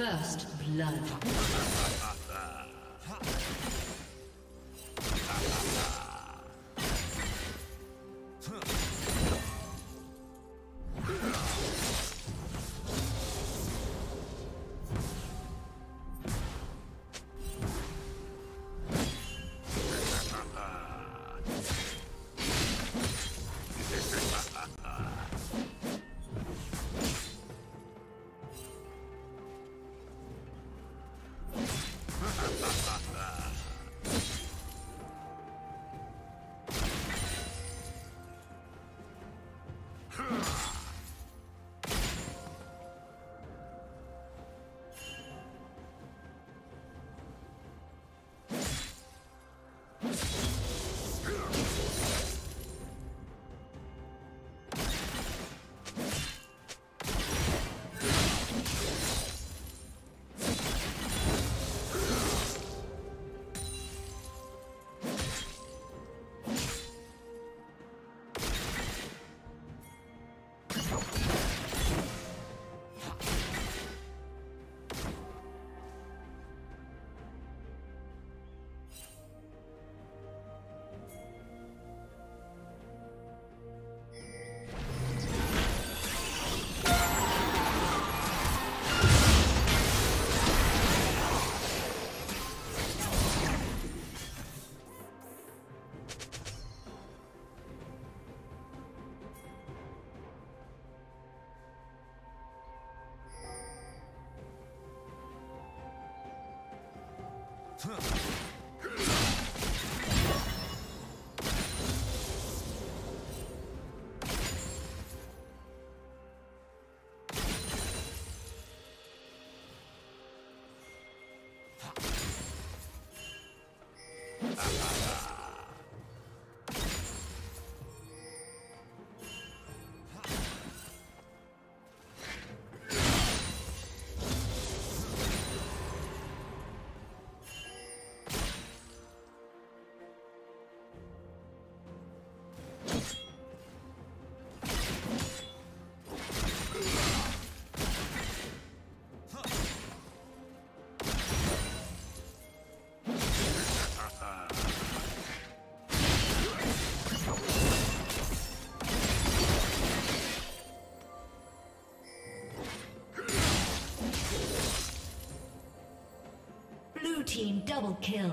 First blood. Huh. Team double kill.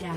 down.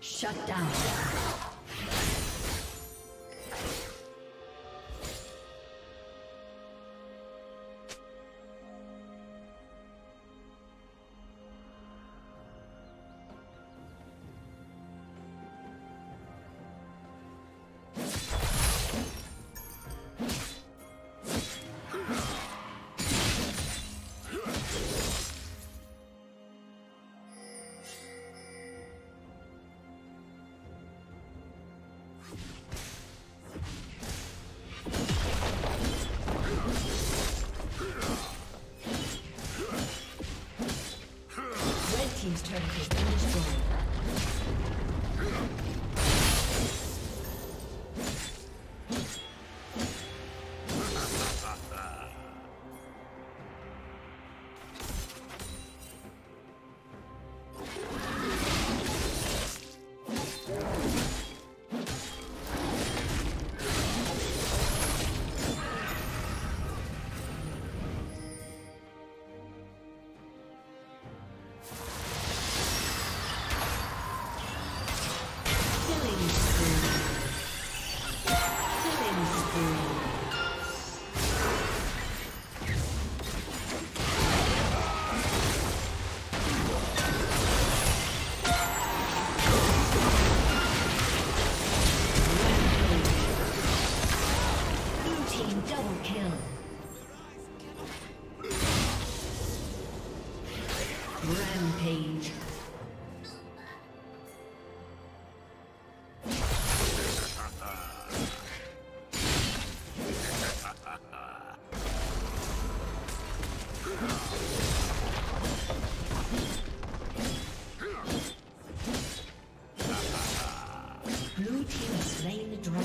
Shut down. Blue team has slain the dragon.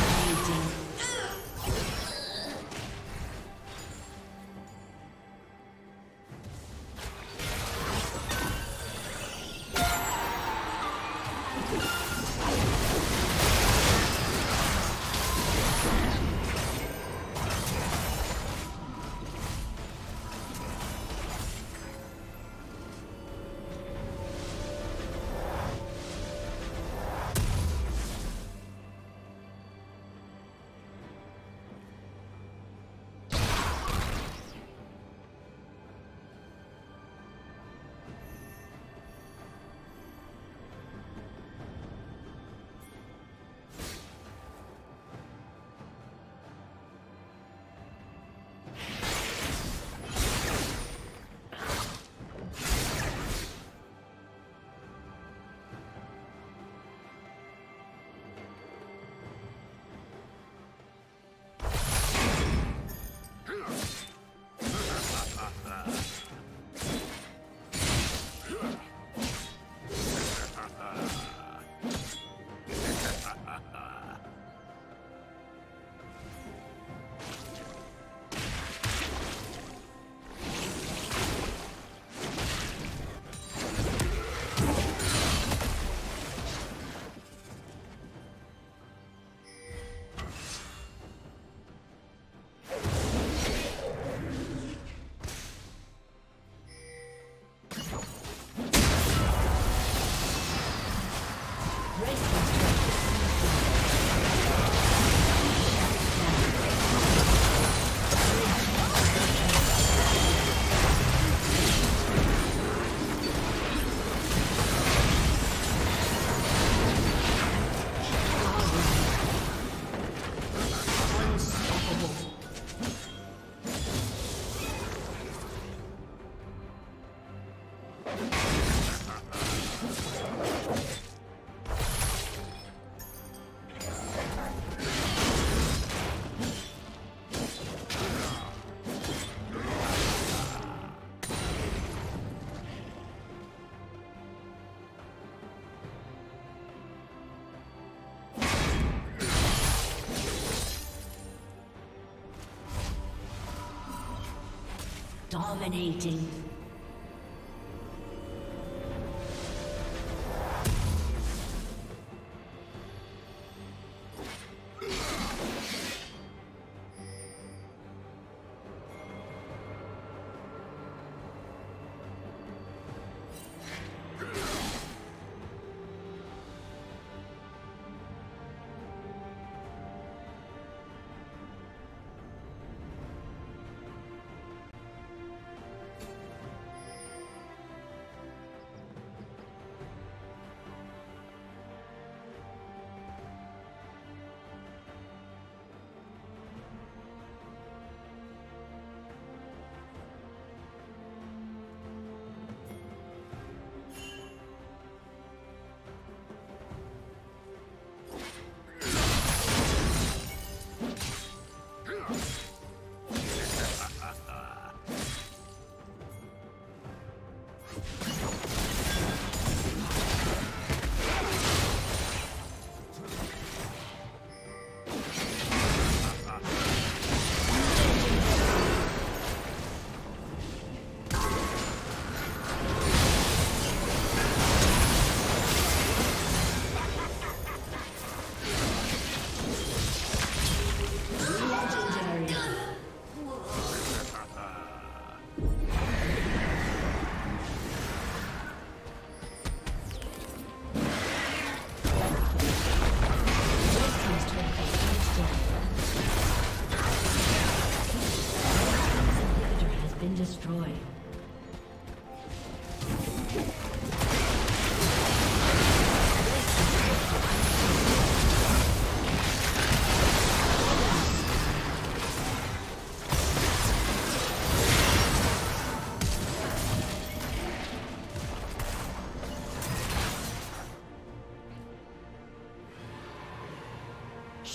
Dominating. Dominating.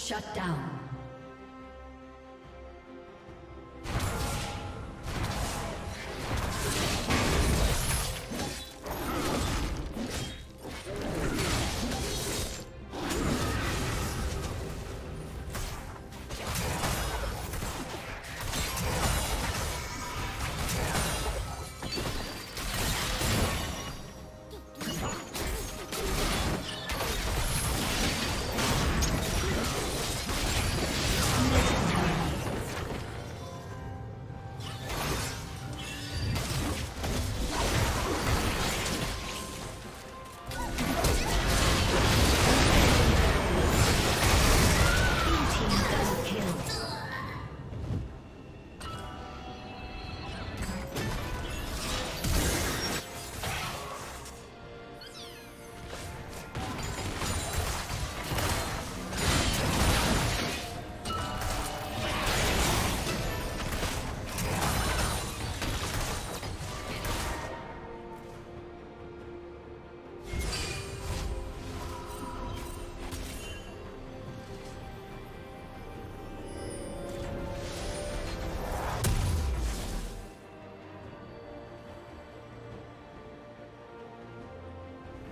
Shut down.